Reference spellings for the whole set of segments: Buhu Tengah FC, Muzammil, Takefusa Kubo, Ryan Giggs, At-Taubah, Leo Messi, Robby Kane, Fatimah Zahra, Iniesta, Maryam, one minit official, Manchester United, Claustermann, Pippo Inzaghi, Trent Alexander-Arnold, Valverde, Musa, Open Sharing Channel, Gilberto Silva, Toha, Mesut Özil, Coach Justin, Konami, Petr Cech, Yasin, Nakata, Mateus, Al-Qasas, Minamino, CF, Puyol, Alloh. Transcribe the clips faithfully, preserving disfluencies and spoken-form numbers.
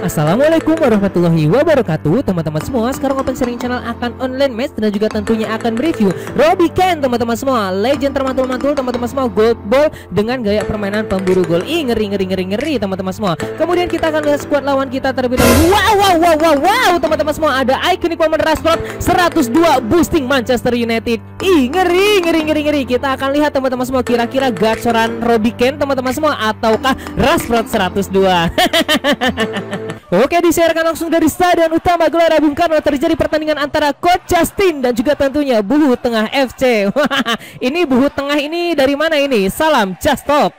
Assalamualaikum warahmatullahi wabarakatuh teman-teman semua. Sekarang Open Sharing Channel akan online match dan juga tentunya akan mereview Robby Kane teman-teman semua, legend termantul-mantul teman-teman semua, gold ball dengan gaya permainan pemburu gol. Ih, ngeri ngeri ngeri ngeri teman-teman semua. Kemudian kita akan lihat squad lawan kita terlebih dahulu. Wow wow wow wow wow teman-teman semua, ada iconic moment Rashford seratus dua boosting Manchester United. Ih, ngeri ngeri ngeri ngeri. Kita akan lihat teman-teman semua kira-kira gacoran Robby Kane teman-teman semua ataukah Rashford seratus dua. Oke, disiarkan langsung dari Stadion Utama Gelora Bung Karno, terjadi pertandingan antara Coach Justin dan juga tentunya Buhu Tengah F C. Ini Buhu Tengah ini dari mana ini? Salam Justop.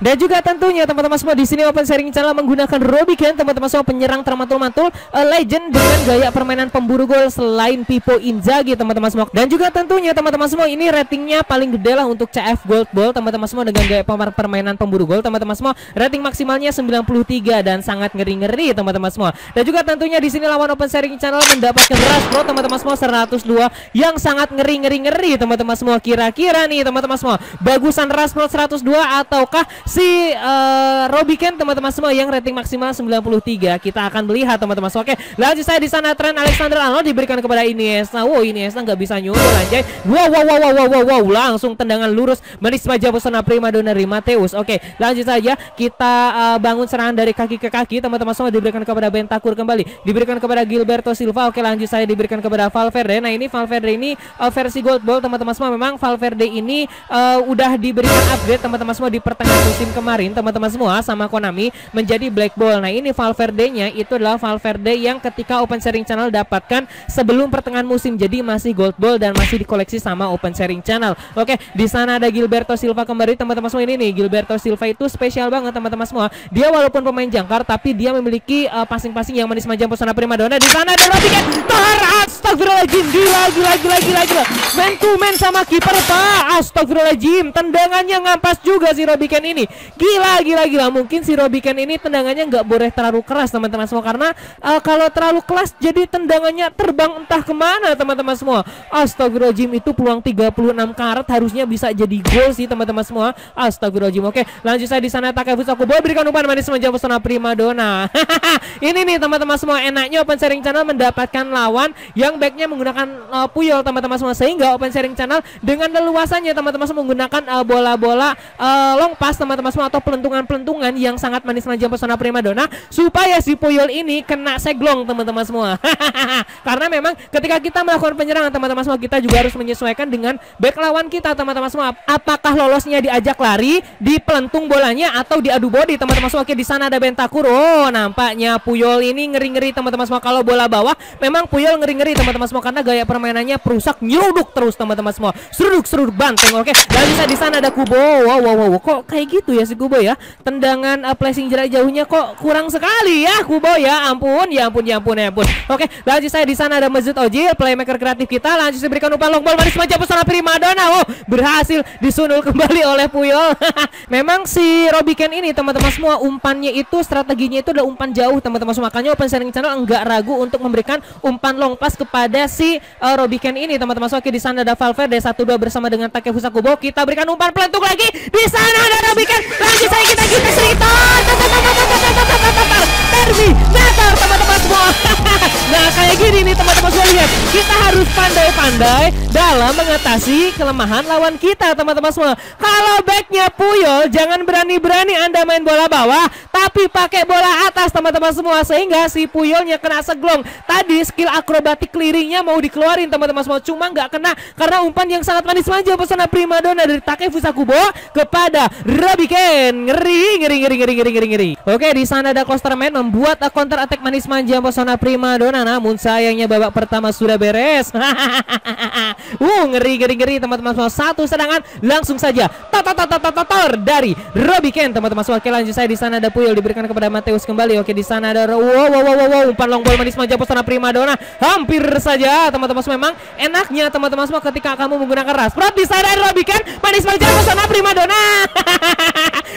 Dan juga tentunya teman-teman semua di sini Open Sharing Channel menggunakan Robby Kane teman-teman semua, penyerang termantul-mantul, legend dengan gaya permainan pemburu gol selain Pippo Inzaghi teman-teman semua. Dan juga tentunya teman-teman semua ini ratingnya paling gede lah untuk C F Gold Ball teman-teman semua, dengan gaya permainan pemburu gol teman-teman semua. Rating maksimalnya sembilan puluh tiga dan sangat ngeri-ngeri teman-teman semua. Dan juga tentunya di sini lawan Open Sharing Channel mendapatkan Rashford teman-teman semua seratus dua yang sangat ngeri-ngeri-ngeri teman-teman semua. Kira-kira nih teman-teman semua, bagusan Rashford seratus dua ataukah si uh, Robby Kane teman-teman semua yang rating maksimal sembilan puluh tiga. Kita akan melihat teman-teman semua. Oke, lanjut saya di sana Trent Alexander-Arnold diberikan kepada Iniesta. Wow, Iniesta nggak bisa nyuruh anjay. Wow, wow, wow, wow, wow, wow, wow. Langsung tendangan lurus manis maja pesona prima donna Mateus. Oke, lanjut saja kita uh, bangun serangan dari kaki ke kaki teman-teman semua, diberikan kepada Bentakur kembali, diberikan kepada Gilberto Silva. Oke, lanjut saya diberikan kepada Valverde. Nah, ini Valverde ini uh, versi Gold Ball teman-teman semua. Memang Valverde ini uh, udah diberikan update teman-teman semua di pertengahan tim kemarin teman-teman semua sama Konami menjadi black ball. Nah, ini Valverde-nya itu adalah Valverde yang ketika Open Sharing Channel dapatkan sebelum pertengahan musim, jadi masih gold ball dan masih dikoleksi sama Open Sharing Channel. Oke, di sana ada Gilberto Silva kembali teman-teman semua. Ini nih Gilberto Silva itu spesial banget teman-teman semua. Dia walaupun pemain jangkar tapi dia memiliki passing-passing uh, yang manis manja pesona primadona. Di sana ada Robby Kane. Astagfirullahaladzim, gila gila gila gila gila. Man to man sama kiper Pak. Astagfirullahaladzim, tendangannya ngampas juga si Robby Kane ini. Gila gila gila. Mungkin si Robby Kane ini tendangannya nggak boleh terlalu keras teman-teman semua, karena uh, kalau terlalu keras jadi tendangannya terbang entah kemana teman-teman semua. Astagfirullahaladzim, itu peluang tiga puluh enam karat harusnya bisa jadi gol sih teman-teman semua. Astagfirullahaladzim. Oke, lanjut saya di sana Takefusa Kubo berikan umpan manis manja pesona primadona. Ini nih teman-teman semua enaknya Open Sharing Channel mendapatkan lawan yang backnya menggunakan uh, Puyol teman-teman semua, sehingga Open Sharing Channel dengan leluasannya teman-teman semua menggunakan bola-bola uh, uh, long pass teman-teman semua, atau pelentungan-pelentungan yang sangat manis manja pesona primadona, supaya si Puyol ini kena seglong teman-teman semua. Karena memang ketika kita melakukan penyerangan teman-teman semua, kita juga harus menyesuaikan dengan back lawan kita teman-teman semua, apakah lolosnya diajak lari, dipelentung bolanya, atau diadu body teman-teman semua. Oke, di sana ada Bentakur. Oh, nampaknya Puyol ini ngeri-ngeri teman-teman semua. Kalau bola bawah memang Puyol ngeri-ngeri teman-teman semua, karena gaya permainannya perusak, nyeruduk terus teman-teman semua, seruduk-seruduk banteng. Oke, dan bisa di sana ada Kubo. Wow wow wow, kok kayak gitu ya si Kubo ya, tendangan uh, placing jarak jauhnya kok kurang sekali ya Kubo ya. Ampun ya ampun ya ampun ya ampun. Oke, lanjut saya di sana ada Mesut Özil, playmaker kreatif kita. Lanjut diberikan umpan long ball manis manja pesona primadona. Wow, berhasil disunul kembali oleh Puyol. Memang si Robby Kane ini teman-teman semua umpannya itu, strateginya itu adalah umpan jauh teman-teman semua. Makanya Open Sharing Channel enggak ragu untuk memberikan umpan long pass kepada si uh, Robby Kane ini teman-teman semua. Oke, di sana ada Valverde satu dua bersama dengan Takefusa Kubo. Kita berikan umpan pelentuk lagi. Di sana ada Robby Kane. Lanjut saya kita kita cerita. Terminator teman-teman semua. Nah, kayak gini nih teman-teman semua, lihat. Kita harus pandai-pandai dalam mengatasi kelemahan lawan kita teman-teman semua. Kalau backnya Puyol, jangan berani-berani Anda main bola bawah, tapi pakai bola atas teman-teman semua, sehingga si Puyolnya kena seglong. Tadi skill akrobatik clearingnya mau dikeluarin teman-teman semua, cuma nggak kena karena umpan yang sangat manis manja pesona primadona dari Takefusa Kubo kepada Robby Kane. Ngeri, ngeri, ngeri, ngeri, ngeri, ngeri, ngeri. Oke, di sana ada Claustermann membuat counter attack manis manja pesona primadona. Namun sayangnya babak pertama sudah beres. Wuh, ngeri ngeri ngeri teman-teman semua. Satu serangan langsung saja tatatatator dari Robby Kane teman-teman semua. Oke, lanjut saya di sana ada Puyol diberikan kepada Mateus kembali. Oke, di sana ada wow wow wow wow umpan long ball manis manja pesona primadona. Hampir saja teman-teman semua. Memang enaknya teman-teman semua ketika kamu menggunakan Rashford. Di sana ada Robby Kane manis manja pesona primadona.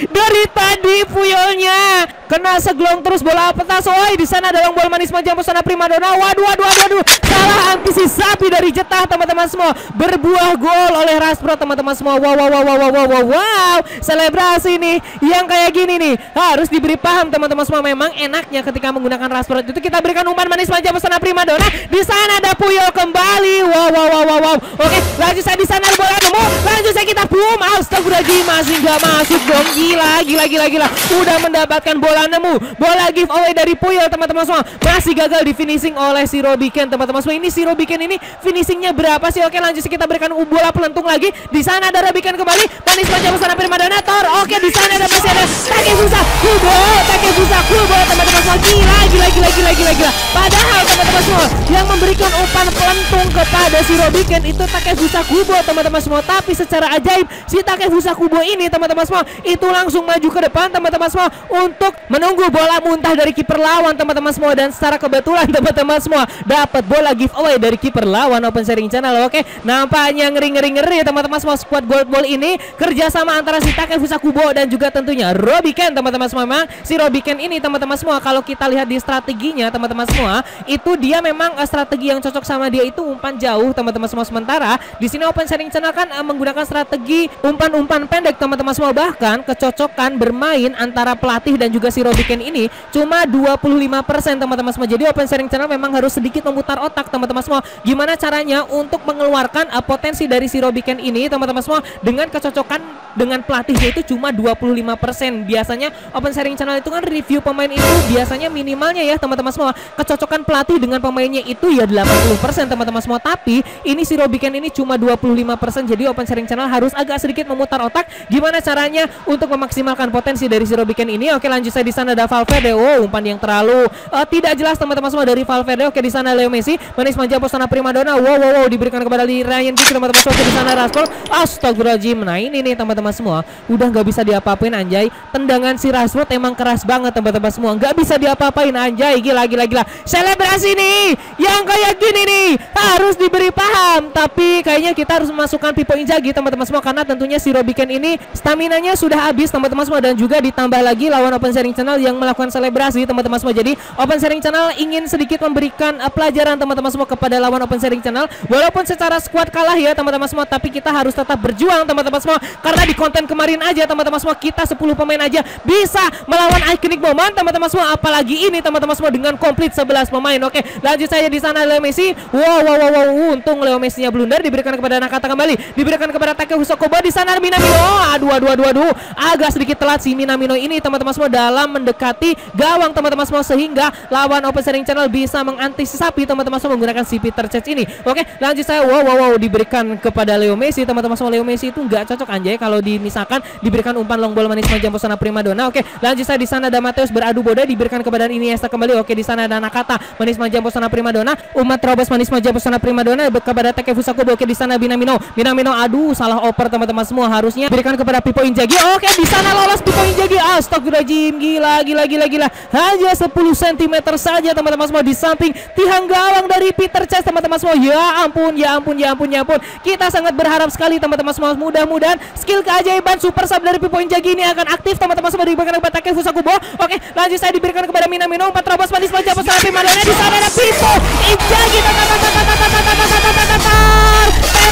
Dari tadi Puyolnya kena segelong terus bola petas. Oi, di sana ada long ball manis manja pesona primadona. Waduh waduh waduh waduh. Salah antisipasi dari jetah teman-teman semua, berbuah gol oleh Rashford teman-teman semua. Wow wow wow wow wow wow wow. Selebrasi nih yang kayak gini nih harus diberi paham teman-teman semua. Memang enaknya ketika menggunakan Rashford itu kita berikan umpan manis manja pesona primadona. Di sana ada Puyol kembali. Wow wow wow wow wow. Oke, lanjut saya di sana bola nemu. Lanjut saya kita boom. Astagfirullahaladzim, masih nggak masuk dong. Gila gila gila gila. Udah mendapatkan bola nemu. Bola giveaway dari Puyol teman-teman semua. Masih gagal di finishing oleh si Robby Kane teman-teman semua. Ini si Robby Kane ini finishingnya berapa sih? Oke, lanjut kita berikan bola pelentung lagi. Di sana ada Robby Kane kembali. Manis manja pesona primadona. Oke, di sana ada masih ada Takefusa Kubo. Takefusa Kubo teman-teman semua. Gila gila gila gila gila gila. Padahal teman-teman semua yang memberikan umpan pelentung kepada si Robby Kane itu Takefusa Kubo teman-teman semua. Tapi secara ajaib si Takefusa Kubo ini teman-teman semua itu langsung maju ke depan teman-teman semua untuk menunggu bola muntah dari kiper lawan teman-teman semua. Dan secara kebetulan teman-teman semua dapat bola giveaway dari kiper lawan Open Sharing Channel. Oke, nampaknya ngeri-ngeri-ngeri teman-teman semua squad gold ball ini kerjasama antara si Takefusa Kubo dan juga tentunya Robby Kane teman-teman semua. Memang si Robby Kane ini teman-teman semua kalau kita lihat di strateginya teman-teman semua itu dia memang strategi yang cocok sama dia itu umpan jauh teman-teman semua. Sementara di sini Open Sharing Channel kan menggunakan strategi umpan-umpan pendek teman-teman semua. Bahkan kecocokan bermain antara pelatih dan juga si Robby Kane ini cuma dua puluh lima persen teman-teman semua. Jadi Open Sharing Channel memang harus sedikit memutar otak teman-teman semua gimana caranya untuk mengeluarkan potensi dari si Robby Kane ini teman-teman semua dengan kecocokan dengan pelatihnya itu cuma dua puluh lima persen. Biasanya Open Sharing Channel itu kan review pemain itu biasanya minimalnya ya teman-teman semua kecocokan pelatih dengan pemainnya itu ya delapan puluh persen teman-teman semua. Tapi ini si Robby Kane ini cuma dua puluh lima persen. Jadi Open Sharing Channel harus agak sedikit memutar otak gimana caranya untuk memaksimalkan potensi dari si Robby Kane ini. Oke, lanjut saya di sana ada Valverde. Wow, umpan yang terlalu uh, tidak jelas teman-teman semua dari Valverde. Oke, di sana Leo Messi manis manja pesona primadona. Wow wow wow, diberikan kepada Ryan Giggs teman-teman semua. Oke, di sana Rashford. Astagfirullahaladzim. Nah ini nih teman-teman semua udah nggak bisa diapa-apain anjay. Tendangan si Rashford emang keras banget teman-teman semua, nggak bisa diapa-apain anjay. Gila gila gila. Selebrasi nih yang kayak gini nih harus diberi paham. Tapi kayaknya kita harus memasukkan Pippo Inzaghi teman-teman semua karena tentunya si Robby Kane ini staminanya sudah habis teman-teman semua. Dan juga ditambah lagi lawan Open Sharing Channel yang melakukan selebrasi teman-teman semua. Jadi Open Sharing Channel ingin sedikit memberikan uh, pelajaran teman-teman semua kepada lawan Open Sharing Channel. Walaupun secara squad kalah ya teman-teman semua, tapi kita harus tetap berjuang teman-teman semua. Karena di konten kemarin aja teman-teman semua kita sepuluh pemain aja bisa melawan iconic moment teman-teman semua. Apalagi ini teman-teman semua dengan komplit sebelas pemain. Oke, lanjut saya di sana Leo Messi. Wow wow wow, wow. Untung Leo Messi-nya blunder. Diberikan kepada Nakata kembali. Diberikan kepada Takefusa Kubo. Di sana Minamino. Aduh aduh aduh aduh. Agak sedikit telat si Minamino ini teman-teman semua dalam mendekati gawang teman-teman semua sehingga lawan Open Sharing Channel bisa mengantisipasi teman-teman semua menggunakan si Petr Cech ini. Oke, lanjut saya. Wow wow wow, diberikan kepada Leo Messi teman-teman semua. Leo Messi itu nggak cocok anjay kalau dimisalkan diberikan umpan long ball manis manja pesona primadona. Oke, lanjut saya di sana ada Mateus beradu bola diberikan kepada Iniesta kembali. Oke, di sana ada Nakata manis manja pesona primadona. Umat Robes manis manja pesona primadona kepada Takefusa Kubo. Oke, di sana Minamino. Minamino aduh salah oper teman-teman semua, harusnya berikan kepada Pippo Inzaghi. Oke, di sana lolos Pippo Inzaghi. Astagfirullahaladzim. Gila gila gila gila. Hanya sepuluh sentimeter saja teman-teman semua di samping tiang gawang dari Petr Cech teman-teman semua. Ya ampun ya ampun ya ampun ya ampun. Kita sangat berharap sekali teman-teman semua mudah-mudahan skill keajaiban super sub dari Pippo Inzaghi ini akan aktif teman-teman semua. Diberikan kepada Takefusa Kubo. Oke, lanjut saya diberikan kepada Minamino. Empat terobos manis manja pesona primadona. Di sana ada Pippo Inzaghi.